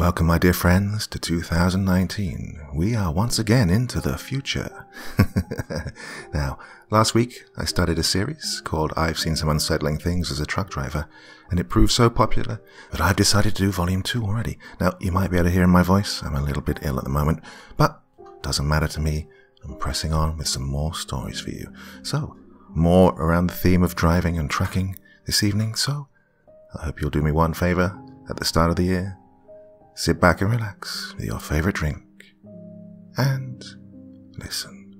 Welcome, my dear friends, to 2019. We are once again into the future. Now, last week I started a series called I've Seen Some Unsettling Things as a Truck Driver, and it proved so popular that I've decided to do Volume 2 already. Now, you might be able to hear in my voice, I'm a little bit ill at the moment, but doesn't matter to me. I'm pressing on with some more stories for you. So, more around the theme of driving and trucking this evening, so I hope you'll do me one favour at the start of the year. Sit back and relax with your favorite drink and listen.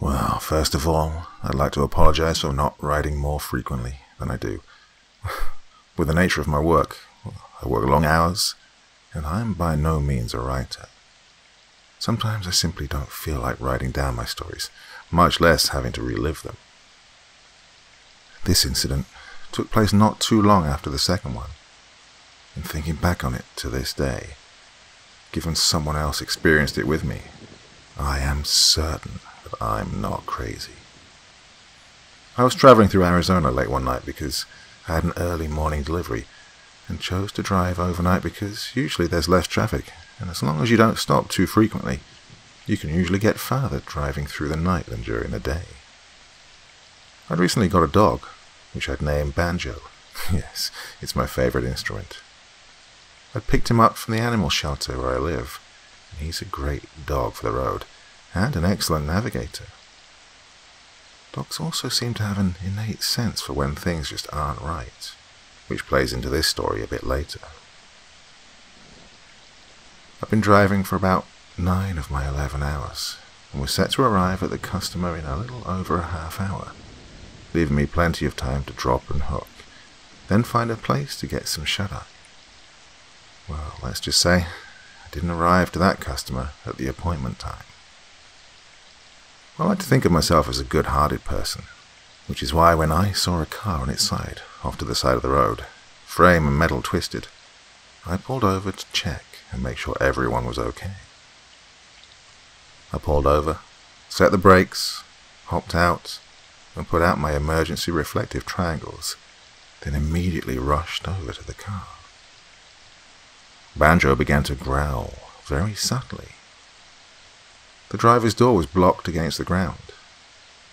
Well, first of all, I'd like to apologize for not writing more frequently than I do. With the nature of my work, I work long hours, and I'm by no means a writer. Sometimes I simply don't feel like writing down my stories, much less having to relive them. This incident took place not too long after the second one, and thinking back on it to this day, given someone else experienced it with me, I am certain that I'm not crazy. I was traveling through Arizona late one night because I had an early morning delivery, and chose to drive overnight because usually there's less traffic. And as long as you don't stop too frequently, you can usually get farther driving through the night than during the day. I'd recently got a dog, which I'd named Banjo. Yes, it's my favourite instrument. I picked him up from the animal shelter where I live, and he's a great dog for the road, and an excellent navigator. Dogs also seem to have an innate sense for when things just aren't right, which plays into this story a bit later. I've been driving for about 9 of my 11 hours, and we're set to arrive at the customer in a little over a half hour, leaving me plenty of time to drop and hook, then find a place to get some shut-eye. Well, let's just say, I didn't arrive to that customer at the appointment time. I like to think of myself as a good-hearted person, which is why when I saw a car on its side, off to the side of the road, frame and metal twisted, I pulled over to check and make sure everyone was okay. I pulled over, set the brakes, hopped out, and put out my emergency reflective triangles, then immediately rushed over to the car. Banjo began to growl, very subtly. The driver's door was blocked against the ground.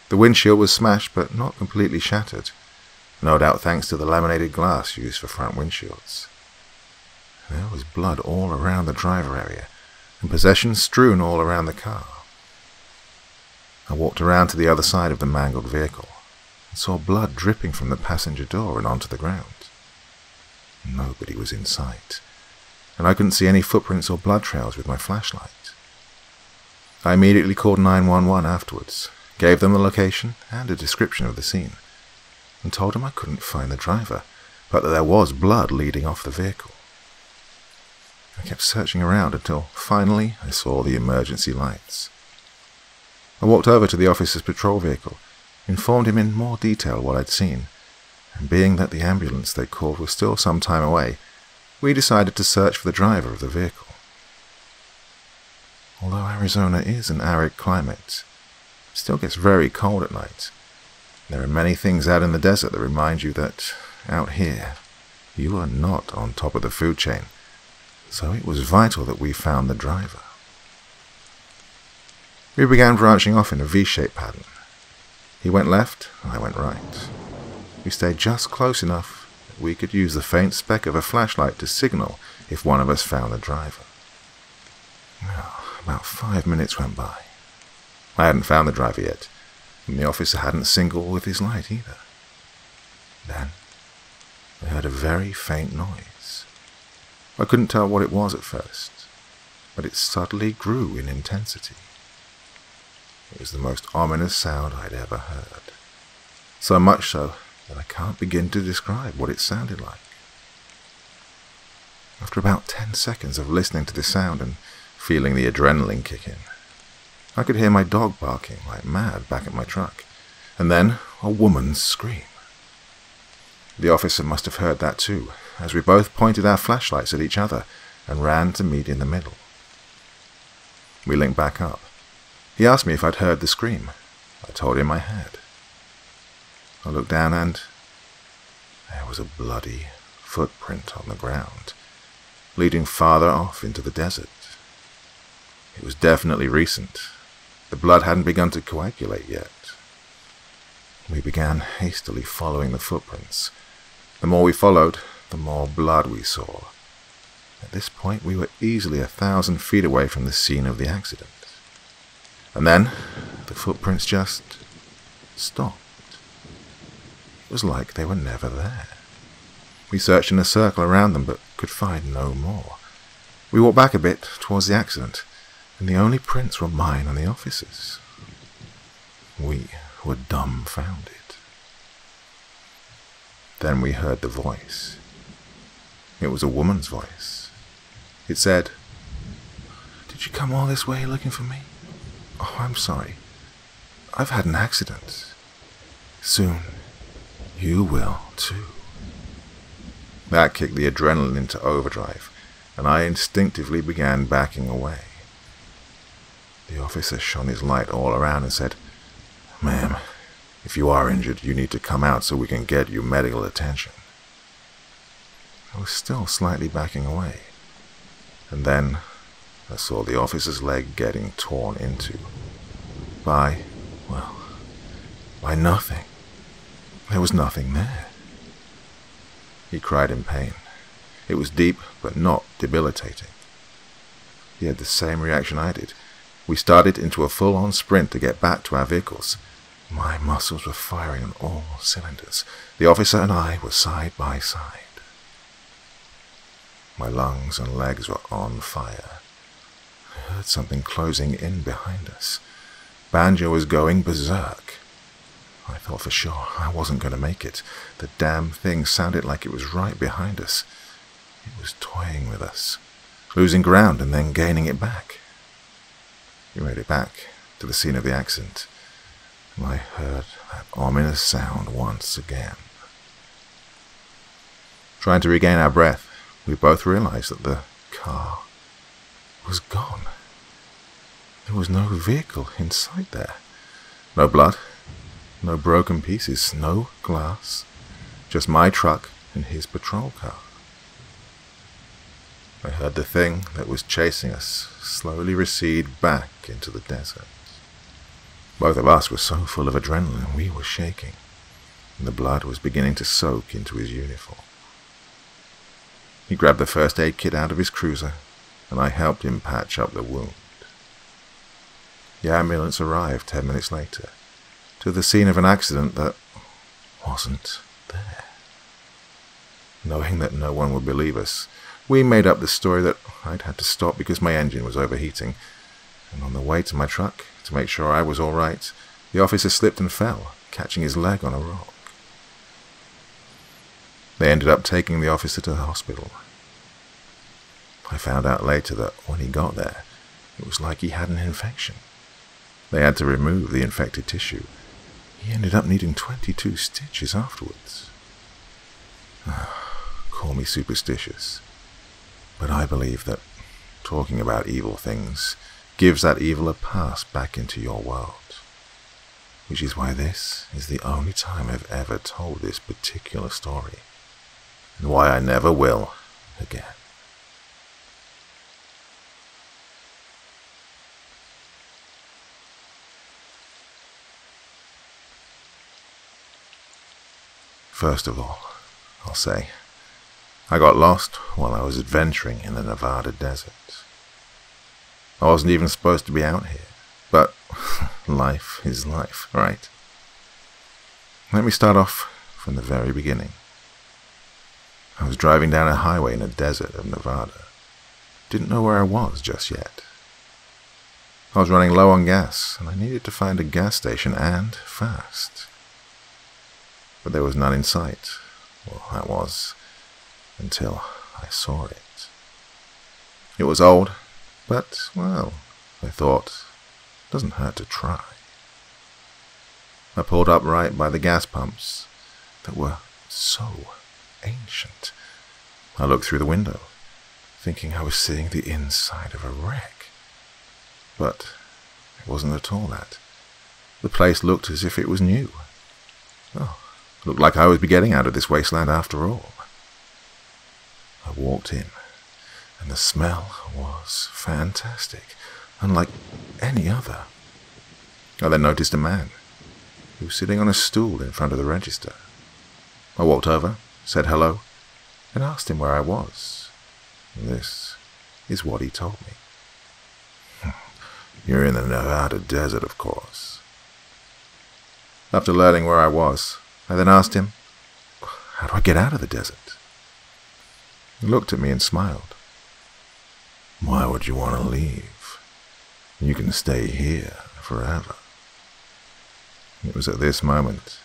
The windshield was smashed but not completely shattered, no doubt thanks to the laminated glass used for front windshields. There was blood all around the driver area, and possessions strewn all around the car. I walked around to the other side of the mangled vehicle, and saw blood dripping from the passenger door and onto the ground. Nobody was in sight, and I couldn't see any footprints or blood trails with my flashlight. I immediately called 911 afterwards, gave them the location and a description of the scene, and told them I couldn't find the driver, but that there was blood leading off the vehicle. I kept searching around until, finally, I saw the emergency lights. I walked over to the officer's patrol vehicle, informed him in more detail what I'd seen, and being that the ambulance they called was still some time away, we decided to search for the driver of the vehicle. Although Arizona is an arid climate, it still gets very cold at night. There are many things out in the desert that remind you that, out here, you are not on top of the food chain. So it was vital that we found the driver. We began branching off in a V-shaped pattern. He went left, and I went right. We stayed just close enough that we could use the faint speck of a flashlight to signal if one of us found the driver. Well, about 5 minutes went by. I hadn't found the driver yet, and the officer hadn't signaled with his light either. Then, I heard a very faint noise. I couldn't tell what it was at first, but it suddenly grew in intensity. It was the most ominous sound I'd ever heard, so much so that I can't begin to describe what it sounded like. After about 10 seconds of listening to the sound and feeling the adrenaline kick in, I could hear my dog barking like mad back at my truck, and then a woman's scream. The officer must have heard that too, as we both pointed our flashlights at each other and ran to meet in the middle. We linked back up, He asked me if I'd heard the scream. I told him I had. I looked down and there was a bloody footprint on the ground, leading farther off into the desert. It was definitely recent. The blood hadn't begun to coagulate yet. We began hastily following the footprints. The more we followed, the more blood we saw. At this point, we were easily 1,000 feet away from the scene of the accident. And then, the footprints just stopped. It was like they were never there. We searched in a circle around them, but could find no more. We walked back a bit towards the accident, and the only prints were mine and the officer's. We were dumbfounded. Then we heard the voice. It was a woman's voice. It said, "Did you come all this way looking for me? Oh, I'm sorry. I've had an accident. Soon, you will too." That kicked the adrenaline into overdrive, and I instinctively began backing away. The officer shone his light all around and said, "Ma'am, if you are injured, you need to come out so we can get you medical attention." I was still slightly backing away, and then I saw the officer's leg getting torn into by nothing. There was nothing there. He cried in pain. It was deep, but not debilitating. He had the same reaction I did. We started into a full-on sprint to get back to our vehicles. My muscles were firing on all cylinders. The officer and I were side by side. My lungs and legs were on fire. I heard something closing in behind us. Banjo was going berserk. I thought for sure I wasn't going to make it. The damn thing sounded like it was right behind us. It was toying with us, losing ground and then gaining it back. We made it back to the scene of the accident, and I heard that ominous sound once again. Trying to regain our breath, we both realized that the car was gone. There was no vehicle inside there. No blood, no broken pieces, no glass, just my truck and his patrol car. I heard the thing that was chasing us slowly recede back into the desert. Both of us were so full of adrenaline we were shaking, and the blood was beginning to soak into his uniform. He grabbed the first aid kit out of his cruiser, and I helped him patch up the wound. The ambulance arrived 10 minutes later, to the scene of an accident that wasn't there. Knowing that no one would believe us, we made up the story that I'd had to stop because my engine was overheating, and on the way to my truck, to make sure I was all right, the officer slipped and fell, catching his leg on a rock. They ended up taking the officer to the hospital. I found out later that when he got there, it was like he had an infection. They had to remove the infected tissue. He ended up needing 22 stitches afterwards. Call me superstitious, but I believe that talking about evil things gives that evil a pass back into your world. Which is why this is the only time I've ever told this particular story, and why I never will again. First of all, I'll say, I got lost while I was adventuring in the Nevada desert. I wasn't even supposed to be out here, but life is life, right? Let me start off from the very beginning. I was driving down a highway in the desert of Nevada. Didn't know where I was just yet. I was running low on gas, and I needed to find a gas station, and fast. But there was none in sight. Well, that was until I saw it. It was old, but, well, I thought, doesn't hurt to try. I pulled up right by the gas pumps that were so ancient. I looked through the window, thinking I was seeing the inside of a wreck, but wasn't at all that. The place looked as if it was new. Oh, looked like I would be getting out of this wasteland after all. I walked in, and the smell was fantastic, unlike any other. I then noticed a man who was sitting on a stool in front of the register. I walked over, said hello, and asked him where I was. This is what he told me. "You're in the Nevada desert, of course." After learning where I was, I then asked him, "How do I get out of the desert?" He looked at me and smiled. "Why would you want to leave? You can stay here forever." It was at this moment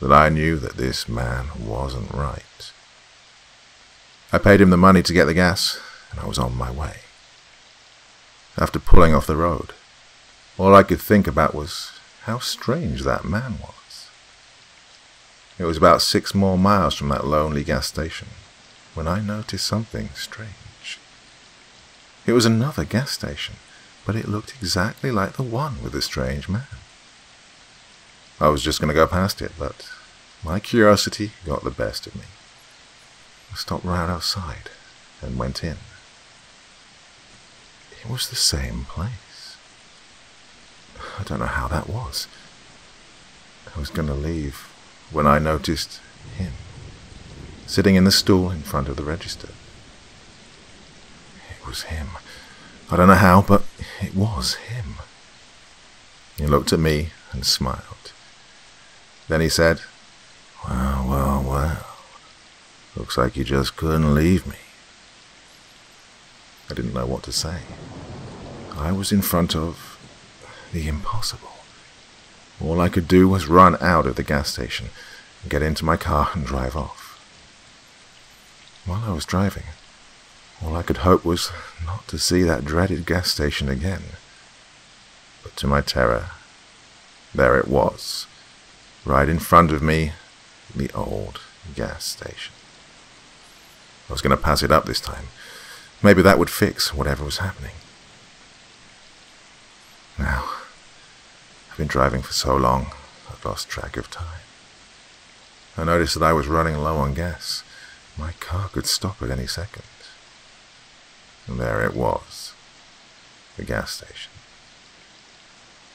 that I knew that this man wasn't right. I paid him the money to get the gas, and I was on my way. After pulling off the road, all I could think about was how strange that man was. It was about 6 more miles from that lonely gas station when I noticed something strange. It was another gas station, but it looked exactly like the one with the strange man. I was just going to go past it, but my curiosity got the best of me. I stopped right outside and went in. It was the same place. I don't know how that was. I was going to leave when I noticed him sitting in the stool in front of the register. It was him. I don't know how, but it was him. He looked at me and smiled. Then he said, "Well, well, well. Looks like you just couldn't leave me." I didn't know what to say. I was in front of the impossible. All I could do was run out of the gas station, get into my car and drive off. While I was driving, all I could hope was not to see that dreaded gas station again. But to my terror, there it was, right in front of me, the old gas station. I was going to pass it up this time. Maybe that would fix whatever was happening. Now, I've been driving for so long, I've lost track of time. I noticed that I was running low on gas. My car could stop at any second. And there it was, the gas station.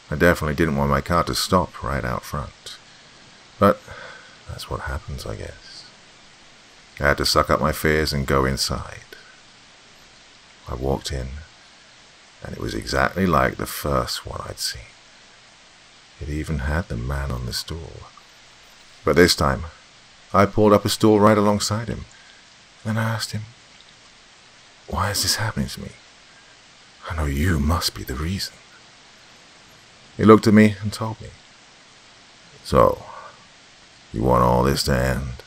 I definitely didn't want my car to stop right out front. But that's what happens, I guess. I had to suck up my fears and go inside. I walked in, and it was exactly like the first one I'd seen. It even had the man on the stool. But this time, I pulled up a stool right alongside him. Then I asked him, "Why is this happening to me? I know you must be the reason." He looked at me and told me, "So, you want all this to end?"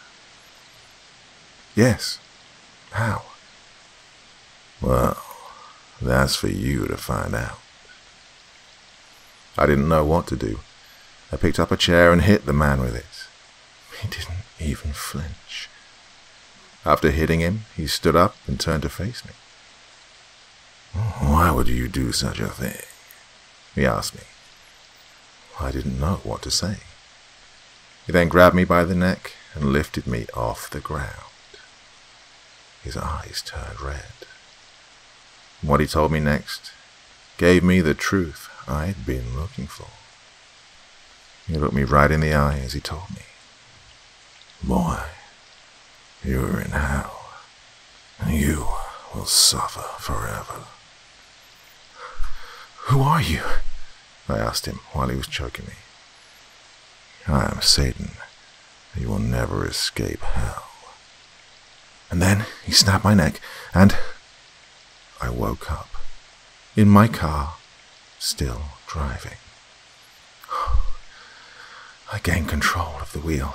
"Yes. How?" "Well, that's for you to find out." I didn't know what to do. I picked up a chair and hit the man with it. He didn't even flinch. After hitting him, he stood up and turned to face me. "Why would you do such a thing?" he asked me. I didn't know what to say. He then grabbed me by the neck and lifted me off the ground. His eyes turned red. What he told me next gave me the truth I'd been looking for. He looked me right in the eye as he told me, "Boy, you are in hell, and you will suffer forever." "Who are you?" I asked him while he was choking me. "I am Satan. You will never escape hell." And then he snapped my neck, and I woke up, in my car, still driving. I gained control of the wheel.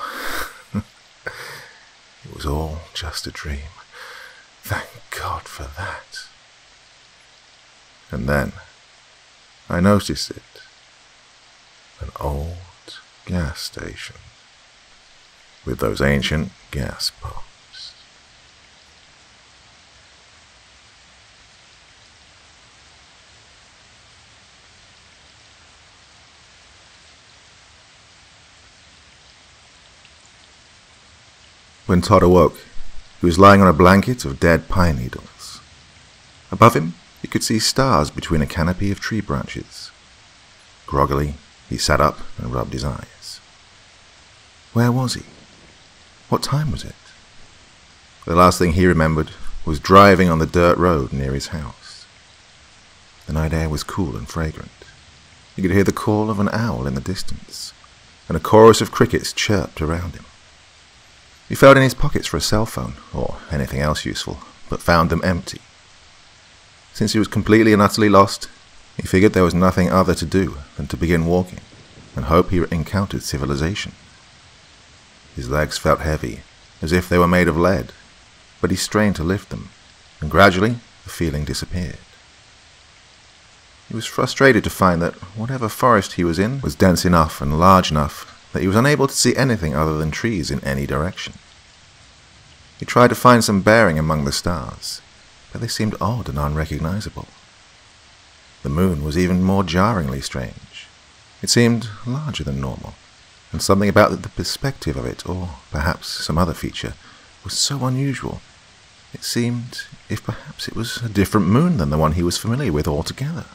It was all just a dream. Thank God for that. And then I noticed it. An old gas station with those ancient gas pumps. When Todd awoke, he was lying on a blanket of dead pine needles. Above him, he could see stars between a canopy of tree branches. Groggily, he sat up and rubbed his eyes. Where was he? What time was it? The last thing he remembered was driving on the dirt road near his house. The night air was cool and fragrant. He could hear the call of an owl in the distance, and a chorus of crickets chirped around him. He felt in his pockets for a cell phone, or anything else useful, but found them empty. Since he was completely and utterly lost, he figured there was nothing other to do than to begin walking, and hope he encountered civilization. His legs felt heavy, as if they were made of lead, but he strained to lift them, and gradually the feeling disappeared. He was frustrated to find that whatever forest he was in was dense enough and large enough that he was unable to see anything other than trees in any direction. He tried to find some bearing among the stars, but they seemed odd and unrecognizable. The moon was even more jarringly strange. It seemed larger than normal, and something about the perspective of it, or perhaps some other feature, was so unusual. It seemed if perhaps it was a different moon than the one he was familiar with altogether.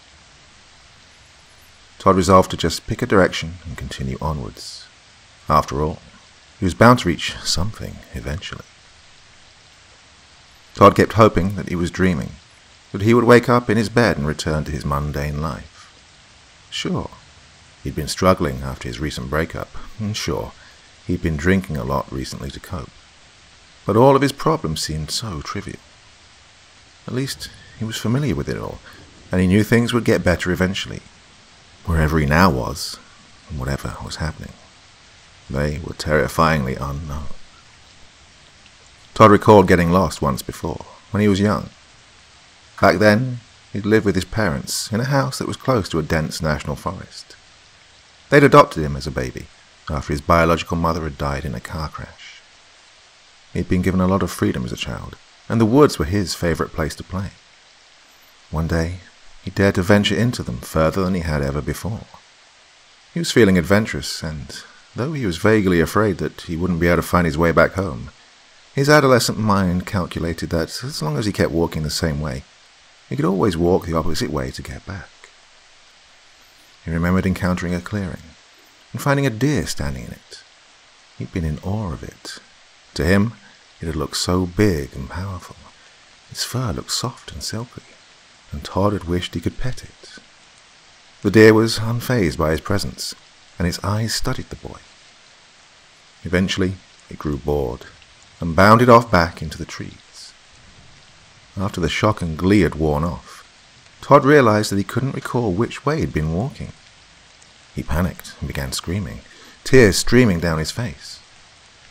Todd resolved to just pick a direction and continue onwards. After all, he was bound to reach something eventually. Todd kept hoping that he was dreaming, that he would wake up in his bed and return to his mundane life. Sure, he'd been struggling after his recent breakup, and sure, he'd been drinking a lot recently to cope. But all of his problems seemed so trivial. At least, he was familiar with it all, and he knew things would get better eventually. Wherever he now was, and whatever was happening, they were terrifyingly unknown. Todd recalled getting lost once before, when he was young. Back then, he'd lived with his parents in a house that was close to a dense national forest. They'd adopted him as a baby, after his biological mother had died in a car crash. He'd been given a lot of freedom as a child, and the woods were his favorite place to play. One day, he dared to venture into them further than he had ever before. He was feeling adventurous, and though he was vaguely afraid that he wouldn't be able to find his way back home, his adolescent mind calculated that as long as he kept walking the same way, he could always walk the opposite way to get back. He remembered encountering a clearing, and finding a deer standing in it. He'd been in awe of it. To him, it had looked so big and powerful. Its fur looked soft and silky, and Todd had wished he could pet it. The deer was unfazed by his presence, and its eyes studied the boy. Eventually, it grew bored, and bounded off back into the trees. After the shock and glee had worn off, Todd realized that he couldn't recall which way he'd been walking. He panicked and began screaming, tears streaming down his face.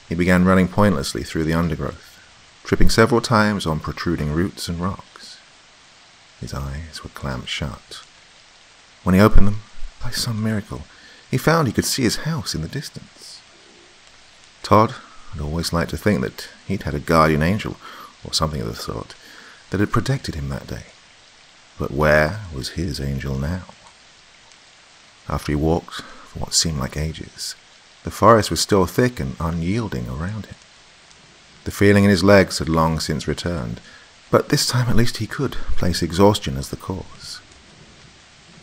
He began running pointlessly through the undergrowth, tripping several times on protruding roots and rocks. His eyes were clamped shut. When he opened them, by some miracle, he found he could see his house in the distance. Todd had always liked to think that he'd had a guardian angel, or something of the sort, that had protected him that day. But where was his angel now? After he walked for what seemed like ages, the forest was still thick and unyielding around him. The feeling in his legs had long since returned, but this time at least he could place exhaustion as the cause.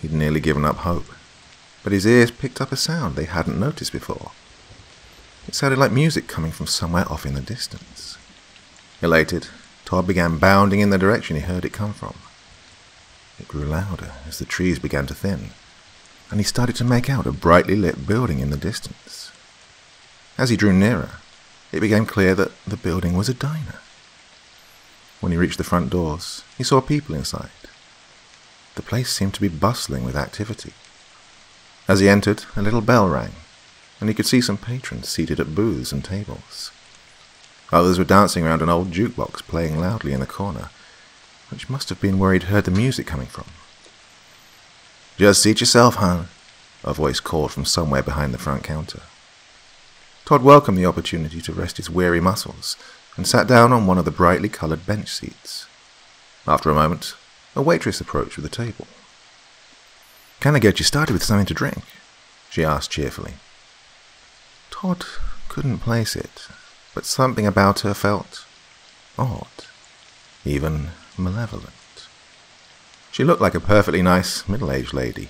He'd nearly given up hope, but his ears picked up a sound they hadn't noticed before. It sounded like music coming from somewhere off in the distance. Elated, Todd began bounding in the direction he heard it come from. It grew louder as the trees began to thin, and he started to make out a brightly lit building in the distance. As he drew nearer, it became clear that the building was a diner. When he reached the front doors, he saw people inside. The place seemed to be bustling with activity. As he entered, a little bell rang, and he could see some patrons seated at booths and tables. Others were dancing around an old jukebox playing loudly in the corner, which must have been where he'd heard the music coming from. "Just seat yourself, hon," a voice called from somewhere behind the front counter. Todd welcomed the opportunity to rest his weary muscles, and sat down on one of the brightly coloured bench seats. After a moment, a waitress approached with a table. "Can I get you started with something to drink?" she asked cheerfully. Todd couldn't place it, but something about her felt odd, even malevolent. She looked like a perfectly nice middle-aged lady.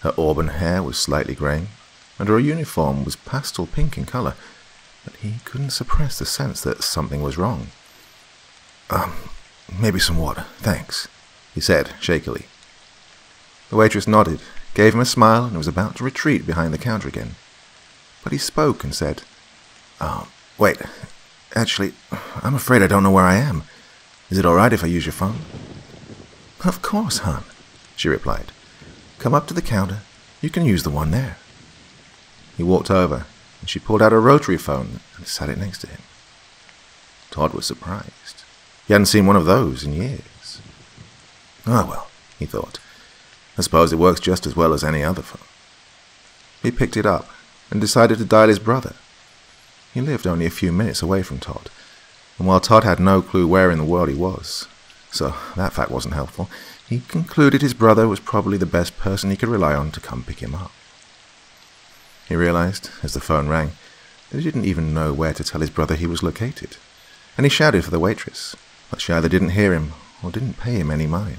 Her auburn hair was slightly greying, and her uniform was pastel pink in colour, but he couldn't suppress the sense that something was wrong. Maybe some water, thanks, he said shakily. The waitress nodded, gave him a smile, and was about to retreat behind the counter again. But he spoke and said, wait, actually, I'm afraid I don't know where I am. Is it all right if I use your phone? Of course, hon, she replied. Come up to the counter. You can use the one there. He walked over, and she pulled out a rotary phone and sat it next to him. Todd was surprised. He hadn't seen one of those in years. Ah, well, he thought. I suppose it works just as well as any other phone. He picked it up and decided to dial his brother. He lived only a few minutes away from Todd, and while Todd had no clue where in the world he was, so that fact wasn't helpful, he concluded his brother was probably the best person he could rely on to come pick him up. He realized, as the phone rang, that he didn't even know where to tell his brother he was located, and he shouted for the waitress, but she either didn't hear him or didn't pay him any mind.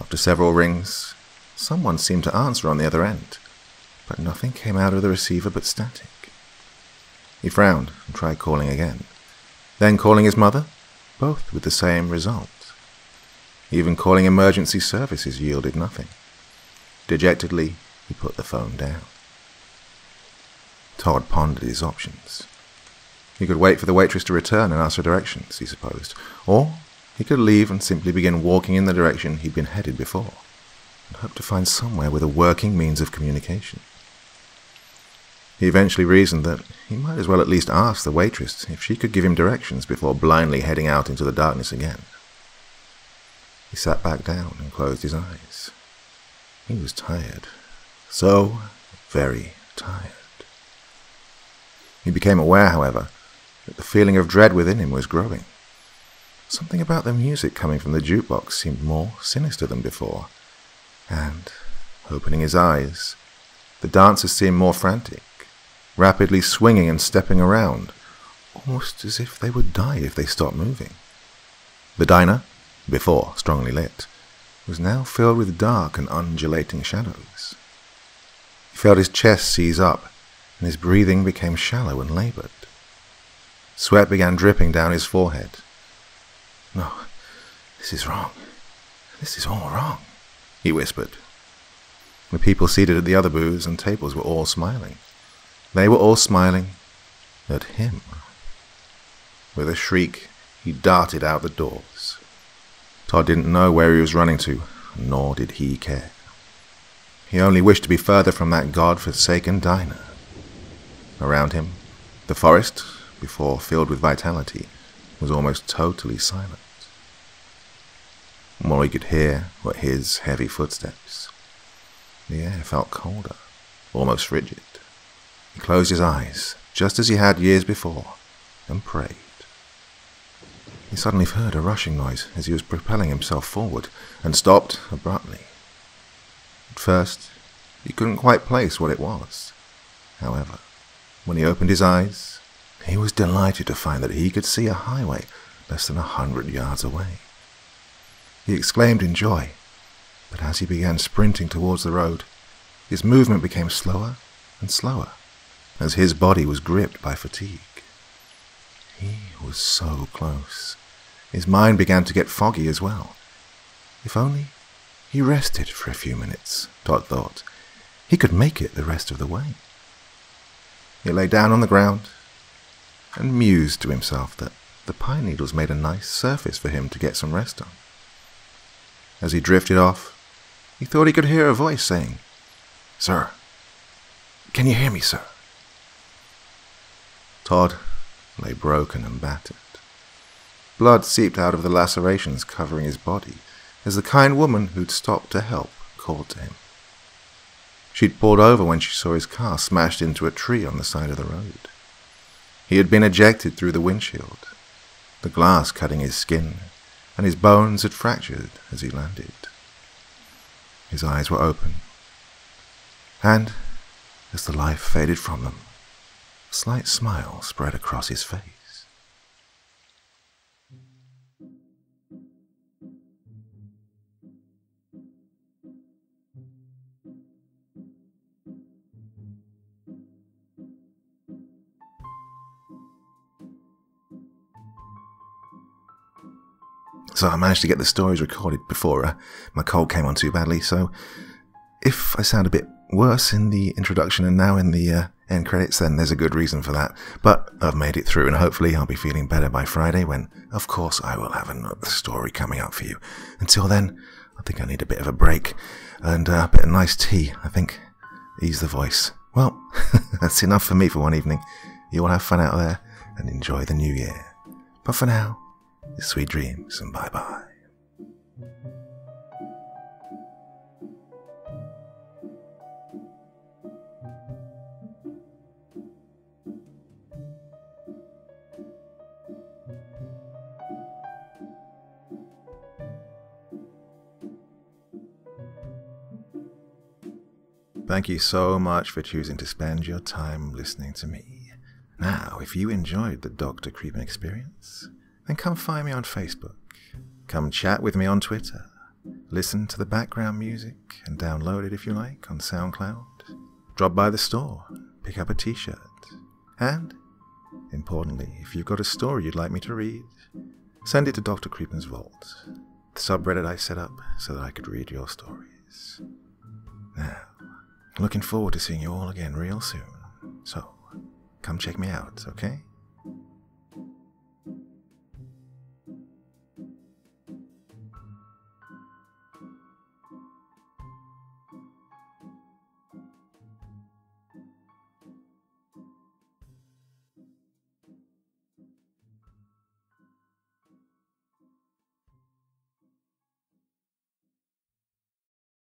After several rings, someone seemed to answer on the other end, but nothing came out of the receiver but static. He frowned and tried calling again, then calling his mother, both with the same result. Even calling emergency services yielded nothing. Dejectedly, he put the phone down. Todd pondered his options. He could wait for the waitress to return and ask for directions, he supposed, or he could leave and simply begin walking in the direction he'd been headed before, and hope to find somewhere with a working means of communication. He eventually reasoned that he might as well at least ask the waitress if she could give him directions before blindly heading out into the darkness again. He sat back down and closed his eyes. He was tired. So very tired. He became aware, however, that the feeling of dread within him was growing. Something about the music coming from the jukebox seemed more sinister than before, and, opening his eyes, the dancers seemed more frantic, rapidly swinging and stepping around, almost as if they would die if they stopped moving. The diner, before strongly lit, was now filled with dark and undulating shadows. He felt his chest seize up, and his breathing became shallow and laboured. Sweat began dripping down his forehead. No, this is wrong. This is all wrong, he whispered. The people seated at the other booths and tables were all smiling. They were all smiling at him. With a shriek, he darted out the doors. Todd didn't know where he was running to, nor did he care. He only wished to be further from that god-forsaken diner. Around him, the forest, before filled with vitality, was almost totally silent. All he could hear were his heavy footsteps. The air felt colder, almost rigid. He closed his eyes, just as he had years before, and prayed. He suddenly heard a rushing noise as he was propelling himself forward, and stopped abruptly. At first, he couldn't quite place what it was. However, when he opened his eyes, he was delighted to find that he could see a highway less than 100 yards away. He exclaimed in joy, but as he began sprinting towards the road, his movement became slower and slower, as his body was gripped by fatigue. He was so close. His mind began to get foggy as well. If only he rested for a few minutes, Todd thought. He could make it the rest of the way. He lay down on the ground and mused to himself that the pine needles made a nice surface for him to get some rest on. As he drifted off, he thought he could hear a voice saying, "Sir, can you hear me, sir?" Todd lay broken and battered. Blood seeped out of the lacerations covering his body as the kind woman who'd stopped to help called to him. She'd pulled over when she saw his car smashed into a tree on the side of the road. He had been ejected through the windshield, the glass cutting his skin, and his bones had fractured as he landed. His eyes were open, and as the life faded from them, A slight smile spread across his face. So I managed to get the stories recorded before my cold came on too badly, so if I sound a bit worse in the introduction and now in the end credits, then there's a good reason for that. But I've made it through, and hopefully I'll be feeling better by Friday when, of course, I will have another story coming up for you. Until then, I think I need a bit of a break and a bit of nice tea, I think. Ease the voice. Well, that's enough for me for one evening. You all have fun out there and enjoy the new year. But for now, sweet dreams and bye-bye. Thank you so much for choosing to spend your time listening to me. Now, if you enjoyed the Dr. Creepen experience, then come find me on Facebook, come chat with me on Twitter, listen to the background music and download it if you like on SoundCloud, drop by the store, pick up a t-shirt, and, importantly, if you've got a story you'd like me to read, send it to Dr. Creepen's Vault, the subreddit I set up so that I could read your stories. Now, looking forward to seeing you all again real soon, so come check me out, okay?